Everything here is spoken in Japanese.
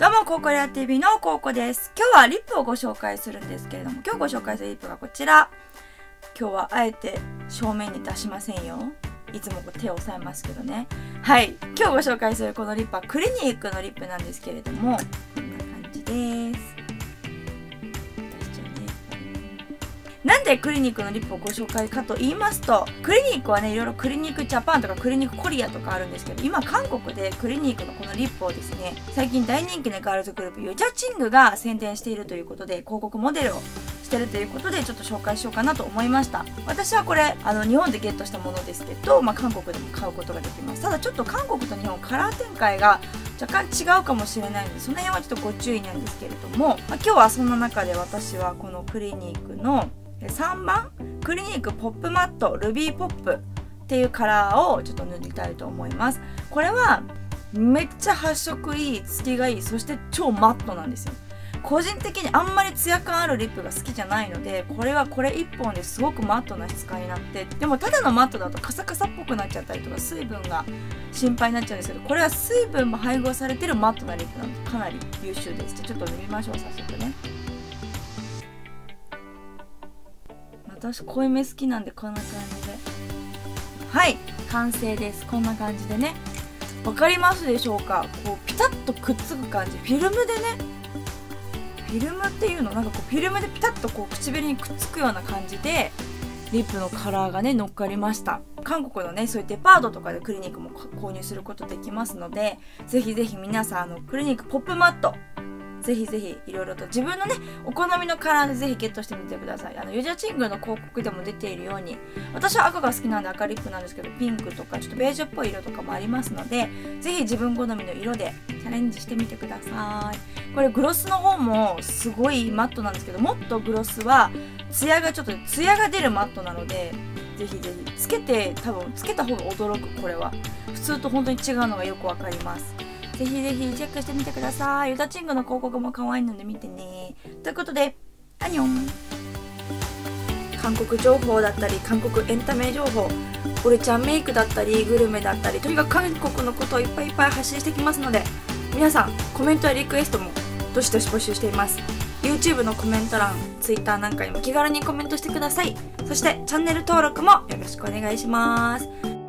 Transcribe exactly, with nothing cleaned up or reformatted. どうも、コーコレア ティーブイ のコーコです。今日はリップをご紹介するんですけれども、今日ご紹介するリップがこちら。今日はあえて正面に出しませんよ。いつも手を押さえますけどね。はい、今日ご紹介するこのリップはクリニックのリップなんですけれども、こんな感じです。なんでクリニックのリップをご紹介かと言いますと、クリニックはね、いろいろクリニックジャパンとかクリニックコリアとかあるんですけど、今韓国でクリニックのこのリップをですね、最近大人気のガールズグループユジャチングが宣伝しているということで、広告モデルをしてるということでちょっと紹介しようかなと思いました。私はこれあの日本でゲットしたものですけど、まあ、韓国でも買うことができます。ただちょっと韓国と日本カラー展開が若干違うかもしれないので、その辺はちょっとご注意なんですけれども、まあ、今日はそんな中で私はこのクリニックのさんばんクリニックポップマットルビーポップっていうカラーをちょっと塗りたいと思います。これはめっちゃ発色いい、つきがいい、そして超マットなんですよ。個人的にあんまりツヤ感あるリップが好きじゃないので、これはこれいっぽんですごくマットな質感になって、でもただのマットだとカサカサっぽくなっちゃったりとか水分が心配になっちゃうんですけど、これは水分も配合されてるマットなリップなのでかなり優秀です。じゃあちょっと塗りましょう、早速ね。私濃いめ好きなんでこんな感じで、はい、完成です。こんな感じでね、わかりますでしょうか。こうピタッとくっつく感じ、フィルムでね、フィルムっていうのなんかこうフィルムでピタッとこう唇にくっつくような感じでリップのカラーがね乗っかりました。韓国のねそういうデパートとかでクリニックも購入することできますので、ぜひぜひ皆さんあのクリニックポップマットぜひぜひいろいろと自分のねお好みのカラーでぜひゲットしてみてください。あのユジャチングの広告でも出ているように、私は赤が好きなんで赤リップなんですけど、ピンクとかちょっとベージュっぽい色とかもありますので、ぜひ自分好みの色でチャレンジしてみてください。これグロスの方もすごいマットなんですけど、もっとグロスはツヤがちょっとツヤが出るマットなので、ぜひぜひつけて、多分つけた方が驚く。これは普通と本当に違うのがよくわかります。ぜひぜひチェックしてみてください。ユジャチングの広告も可愛いので見てね。ということで、アニョン。韓国情報だったり、韓国エンタメ情報、俺ちゃんメイクだったり、グルメだったり、とにかく韓国のことをいっぱいいっぱい発信してきますので、皆さんコメントやリクエストもどしどし募集しています。YouTube のコメント欄、Twitter なんかにも気軽にコメントしてください。そしてチャンネル登録もよろしくお願いします。